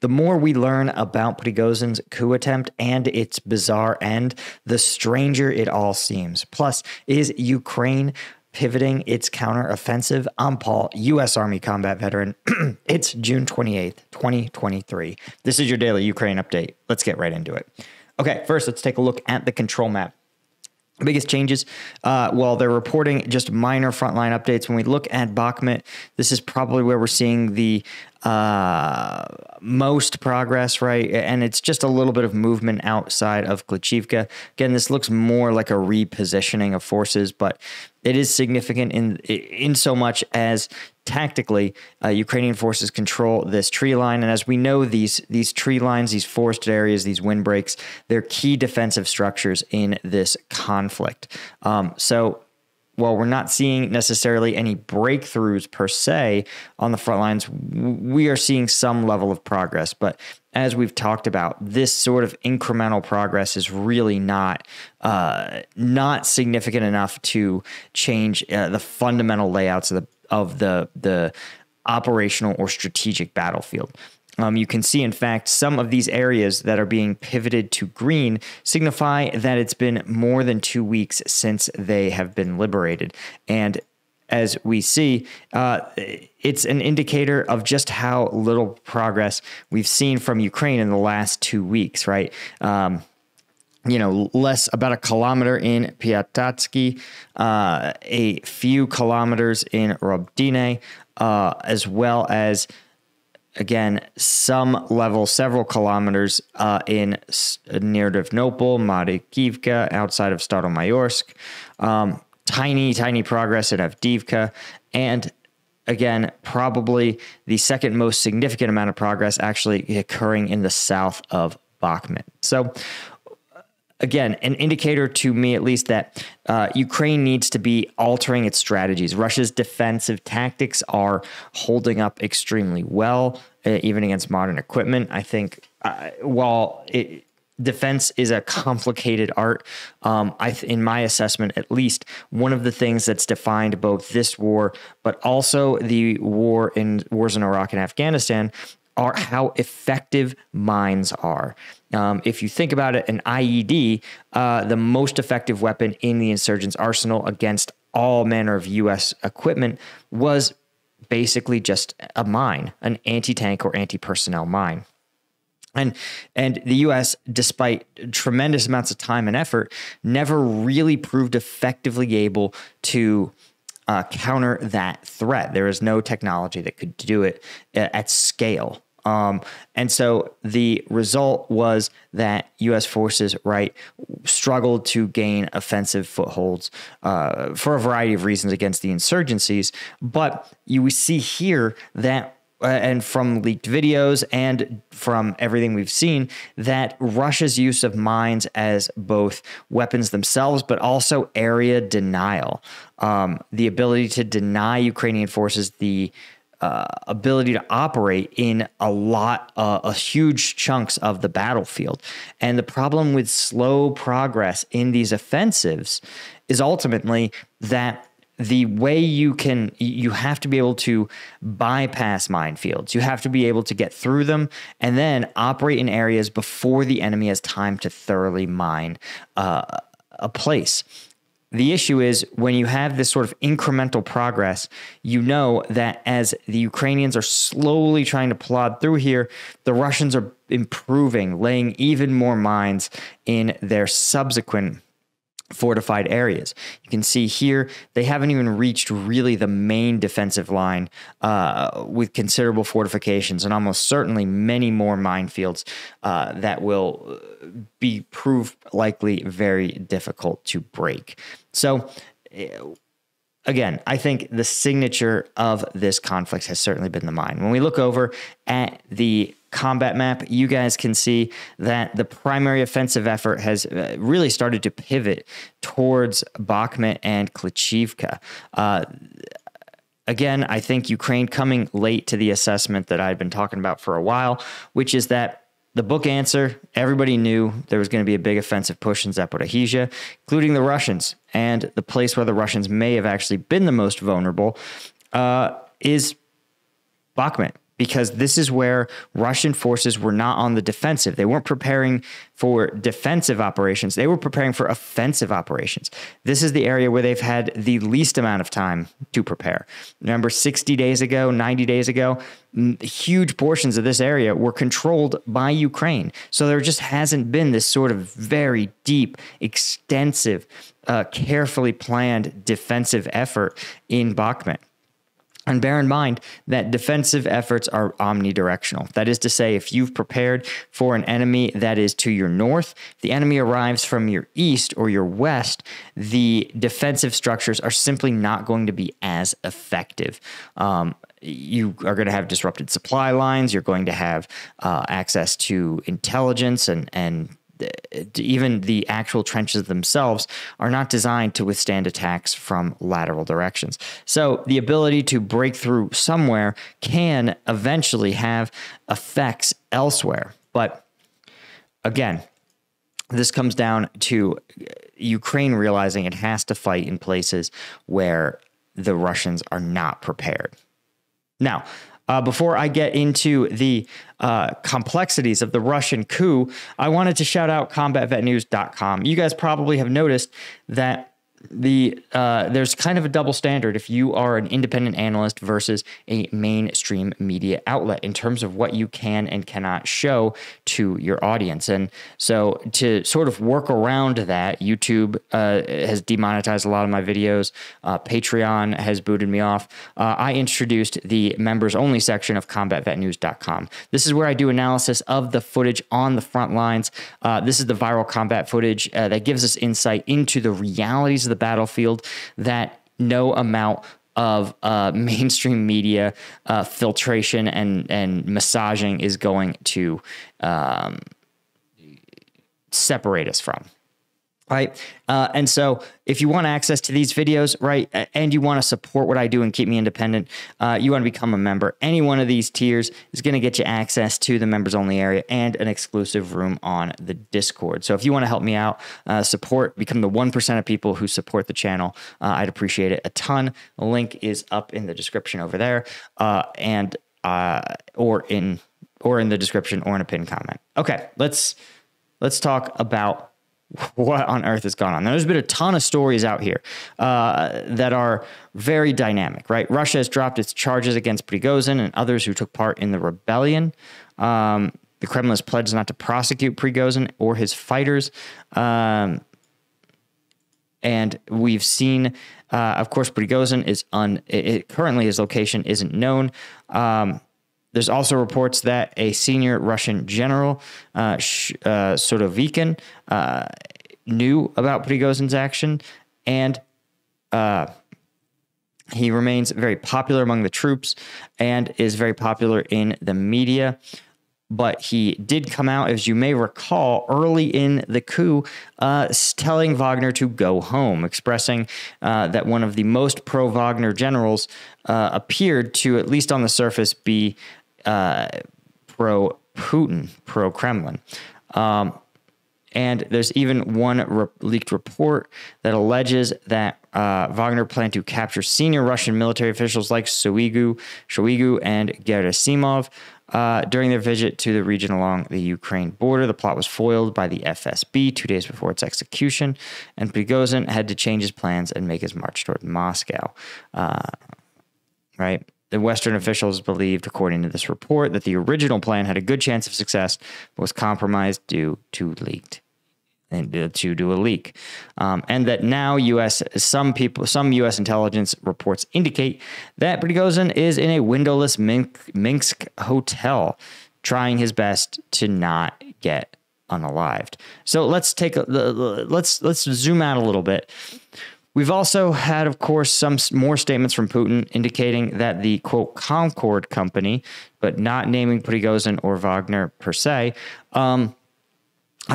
The more we learn about Prigozhin's coup attempt and its bizarre end, the stranger it all seems. Plus, is Ukraine pivoting its counteroffensive? I'm Paul, U.S. Army combat veteran. It's June 28th, 2023. This is your daily Ukraine update. Let's get right into it. Okay, first, let's take a look at the control map. Biggest changes, well, they're reporting just minor frontline updates. When we look at Bakhmut, this is probably where we're seeing the most progress, right? And it's just a little bit of movement outside of Klishivka. Again, this looks more like a repositioning of forces, but it is significant in so much as tactically, Ukrainian forces control this tree line. And as we know, these tree lines, these forested areas, these windbreaks, they're key defensive structures in this conflict. So while we're not seeing necessarily any breakthroughs per se on the front lines, we are seeing some level of progress. But as we've talked about, this sort of incremental progress is really not significant enough to change the fundamental layouts of the operational or strategic battlefield. You can see, in fact, some of these areas that are being pivoted to green signify that it's been more than 2 weeks since they have been liberated. And as we see, it's an indicator of just how little progress we've seen from Ukraine in the last 2 weeks, right? You know, less about a kilometer in Piatatsky, a few kilometers in Rabdine, as well as, again, some level, several kilometers near Novopol, Marikivka, outside of Staromayorsk. Tiny, tiny progress at Avdivka. And again, probably the second most significant amount of progress actually occurring in the south of Bakhmut. So, again, an indicator to me, at least, that Ukraine needs to be altering its strategies. Russia's defensive tactics are holding up extremely well, even against modern equipment. I think while defense is a complicated art, in my assessment, at least, one of the things that's defined both this war, but also the wars in Iraq and Afghanistan, are how effective mines are. If you think about it, an IED, the most effective weapon in the insurgents' arsenal against all manner of U.S. equipment, was basically just a mine, an anti-tank or anti-personnel mine. And the U.S., despite tremendous amounts of time and effort, never really proved effectively able to counter that threat. There is no technology that could do it at scale. And so the result was that U.S. forces, right, struggled to gain offensive footholds for a variety of reasons against the insurgencies. But you see here that, and from leaked videos and from everything we've seen, that Russia's use of mines as both weapons themselves, but also area denial, the ability to deny Ukrainian forces the ability to operate in a huge chunks of the battlefield. And the problem with slow progress in these offensives is ultimately that the way you have to be able to bypass minefields. You have to be able to get through them and then operate in areas before the enemy has time to thoroughly mine a place. The issue is when you have this sort of incremental progress, you know that as the Ukrainians are slowly trying to plod through here, the Russians are improving, laying even more mines in their subsequent fortified areas. You can see here, they haven't even reached really the main defensive line with considerable fortifications and almost certainly many more minefields that will be proved likely very difficult to break. So again, I think the signature of this conflict has certainly been the mine. When we look over at the combat map, you guys can see that the primary offensive effort has really started to pivot towards Bakhmut and Klishivka. Again, I think Ukraine coming late to the assessment that I've been talking about for a while, which is that the book answer, everybody knew there was going to be a big offensive push in Zaporizhzhia, including the Russians, and the place where the Russians may have actually been the most vulnerable is Bakhmut. because this is where Russian forces were not on the defensive. They weren't preparing for defensive operations. They were preparing for offensive operations. This is the area where they've had the least amount of time to prepare. Remember 60 days ago, 90 days ago, huge portions of this area were controlled by Ukraine. So there just hasn't been this sort of very deep, extensive, carefully planned defensive effort in Bakhmut. And bear in mind that defensive efforts are omnidirectional. That is to say, if you've prepared for an enemy that is to your north, the enemy arrives from your east or your west, the defensive structures are simply not going to be as effective. You are going to have disrupted supply lines. You're going to have access to intelligence, and even the actual trenches themselves are not designed to withstand attacks from lateral directions. So the ability to break through somewhere can eventually have effects elsewhere. But again, this comes down to Ukraine realizing it has to fight in places where the Russians are not prepared. Now, before I get into the complexities of the Russian coup, I wanted to shout out CombatVetNews.com. You guys probably have noticed that there's kind of a double standard if you are an independent analyst versus a mainstream media outlet in terms of what you can and cannot show to your audience. And so to sort of work around that, YouTube has demonetized a lot of my videos. Patreon has booted me off. I introduced the members only section of CombatVetNews.com. This is where I do analysis of the footage on the front lines. This is the viral combat footage that gives us insight into the realities of the battlefield that no amount of mainstream media filtration and massaging is going to separate us from. Right. And so if you want access to these videos, right, and you want to support what I do and keep me independent, you want to become a member. Any one of these tiers is going to get you access to the members only area and an exclusive room on the Discord. So if you want to help me out, become the 1% of people who support the channel, I'd appreciate it a ton. The link is up in the description over there or in the description or in a pinned comment. Okay, let's talk about what on earth has gone on. Now, there's been a ton of stories out here that are very dynamic, right? Russia has dropped its charges against Prigozhin and others who took part in the rebellion. The Kremlin has pledged not to prosecute Prigozhin or his fighters. And we've seen, of course, Prigozhin is currently his location isn't known. There's also reports that a senior Russian general, Surovikin, knew about Prigozhin's action, and he remains very popular among the troops and is very popular in the media. But he did come out, as you may recall, early in the coup, telling Wagner to go home, expressing that one of the most pro-Wagner generals appeared to, at least on the surface, be pro-Putin, pro-Kremlin. And there's even one leaked report that alleges that Wagner planned to capture senior Russian military officials like Shoigu, and Gerasimov during their visit to the region along the Ukraine border. The plot was foiled by the FSB 2 days before its execution, and Prigozhin had to change his plans and make his march toward Moscow. Right? The Western officials believed, according to this report, that the original plan had a good chance of success, but was compromised due to a leak. And that now some U.S. intelligence reports indicate that Prigozhin is in a windowless Minsk hotel, trying his best to not get unalived. So let's zoom out a little bit. We've also had, of course, some more statements from Putin indicating that the, quote, Concord company, but not naming Prigozhin or Wagner per se, have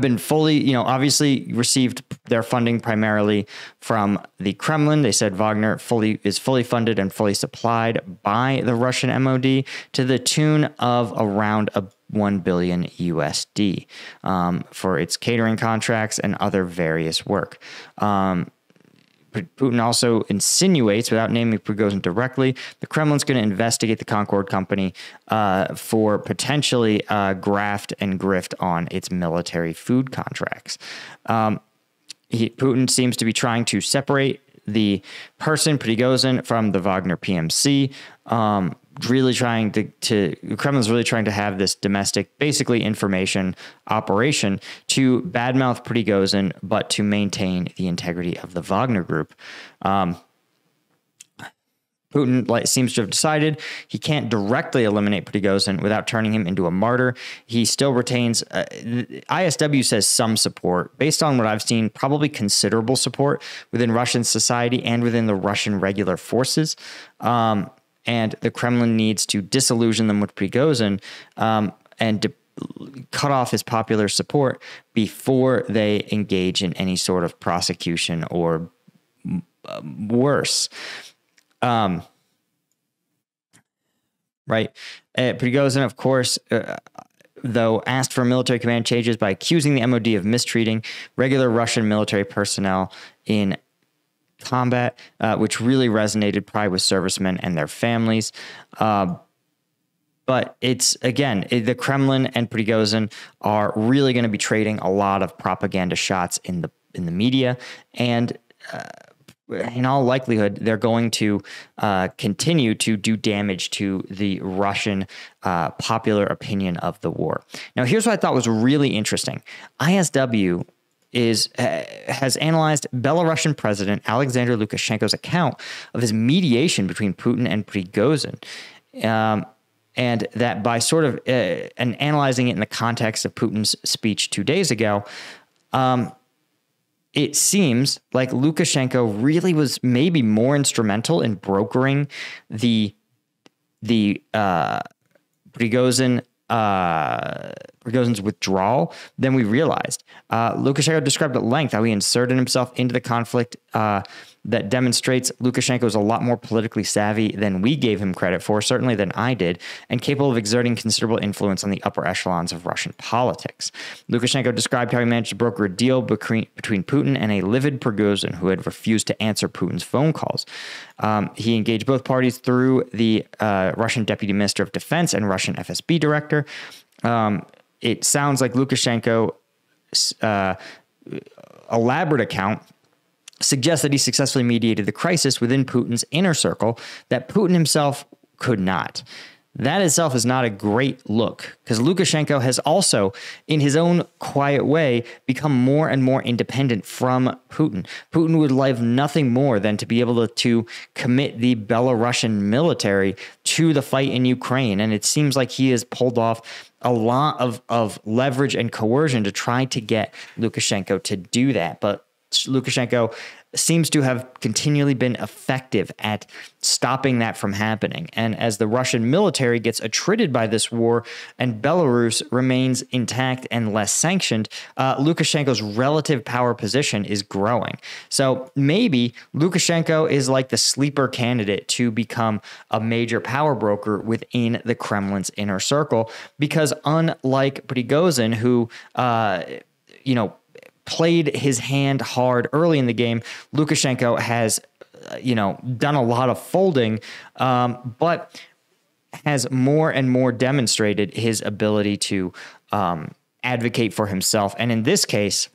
been fully, obviously received their funding primarily from the Kremlin. They said Wagner is fully funded and fully supplied by the Russian MOD to the tune of around $1 billion USD for its catering contracts and other various work. Putin also insinuates, without naming Prigozhin directly, the Kremlin's going to investigate the Concord company for potentially graft and grift on its military food contracts. Putin seems to be trying to separate the person Prigozhin from the Wagner PMC, really trying to Kremlin's really trying to have this domestic, basically information operation to badmouth Prigozhin, but to maintain the integrity of the Wagner group. Putin seems to have decided he can't directly eliminate Prigozhin without turning him into a martyr. He still retains, ISW says, some support. Based on what I've seen, probably considerable support within Russian society and within the Russian regular forces. And the Kremlin needs to disillusion them with Prigozhin and cut off his popular support before they engage in any sort of prosecution or worse. Right. Prigozhin, of course, though, asked for military command changes by accusing the MOD of mistreating regular Russian military personnel in combat, which really resonated probably with servicemen and their families. But it's, again, the Kremlin and Prigozhin are really going to be trading a lot of propaganda shots in the media, and in all likelihood, they're going to continue to do damage to the Russian popular opinion of the war. Now, here's what I thought was really interesting. ISW has analyzed Belarusian President Alexander Lukashenko's account of his mediation between Putin and Prigozhin. And that by sort of and analyzing it in the context of Putin's speech 2 days ago, it seems like Lukashenko really was maybe more instrumental in brokering the Prigozhin's withdrawal than we realized. Lukashenko described at length how he inserted himself into the conflict that demonstrates Lukashenko is a lot more politically savvy than we gave him credit for, certainly than I did, and capable of exerting considerable influence on the upper echelons of Russian politics. Lukashenko described how he managed to broker a deal between Putin and a livid Prigozhin who had refused to answer Putin's phone calls. He engaged both parties through the Russian Deputy Minister of Defense and Russian FSB Director. It sounds like Lukashenko's elaborate account suggests that he successfully mediated the crisis within Putin's inner circle that Putin himself could not. That itself is not a great look, because Lukashenko has also, in his own quiet way, become more and more independent from Putin. Putin would love nothing more than to be able to commit the Belarusian military to the fight in Ukraine, and it seems like he has pulled off a lot of leverage and coercion to try to get Lukashenko to do that. But Lukashenko seems to have continually been effective at stopping that from happening. And as the Russian military gets attrited by this war and Belarus remains intact and less sanctioned, Lukashenko's relative power position is growing. So maybe Lukashenko is like the sleeper candidate to become a major power broker within the Kremlin's inner circle, because unlike Prigozhin, who, played his hand hard early in the game, Lukashenko has, done a lot of folding, but has more and more demonstrated his ability to advocate for himself. And in this case,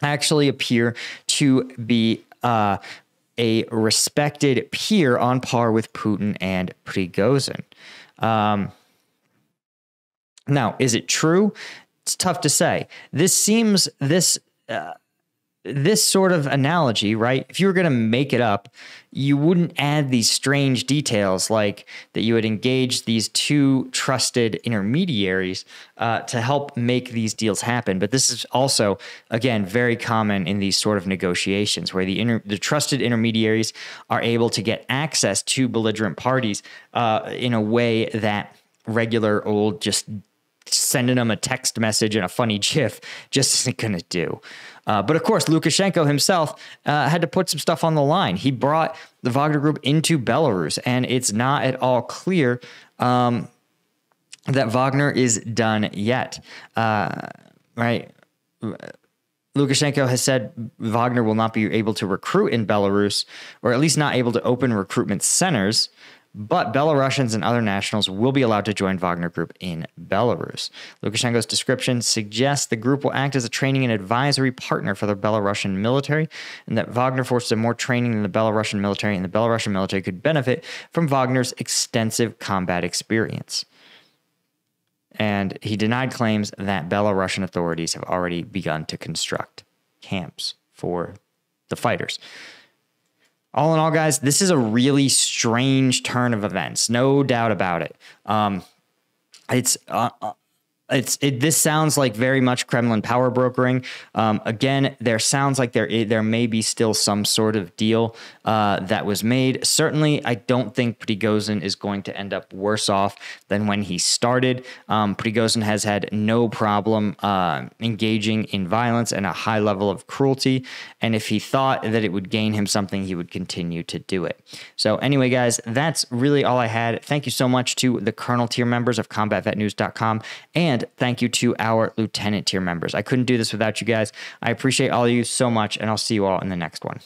actually appear to be a respected peer on par with Putin and Prigozhin. Now, is it true? It's tough to say. This sort of analogy, right? If you were going to make it up, you wouldn't add these strange details like that you had engaged these two trusted intermediaries to help make these deals happen. But this is also, again, very common in these sort of negotiations where the trusted intermediaries are able to get access to belligerent parties in a way that regular old just sending them a text message and a funny gif just isn't going to do. But of course, Lukashenko himself had to put some stuff on the line. He brought the Wagner Group into Belarus, and it's not at all clear that Wagner is done yet. Right? Lukashenko has said Wagner will not be able to recruit in Belarus, or at least not able to open recruitment centers, but Belarusians and other nationals will be allowed to join Wagner Group in Belarus. Lukashenko's description suggests the group will act as a training and advisory partner for the Belarusian military, and that Wagner forces more training than the Belarusian military, and the Belarusian military could benefit from Wagner's extensive combat experience. And he denied claims that Belarusian authorities have already begun to construct camps for the fighters. All in all, guys, this is a really strange turn of events. No doubt about it. This sounds like very much Kremlin power brokering. Again, there sounds like there may be still some sort of deal that was made. Certainly, I don't think Prigozhin is going to end up worse off than when he started. Prigozhin has had no problem engaging in violence and a high level of cruelty. And if he thought that it would gain him something, he would continue to do it. So anyway, guys, that's really all I had. Thank you so much to the Colonel tier members of CombatVetNews.com, and thank you to our Lieutenant tier members. I couldn't do this without you guys. I appreciate all of you so much, and I'll see you all in the next one.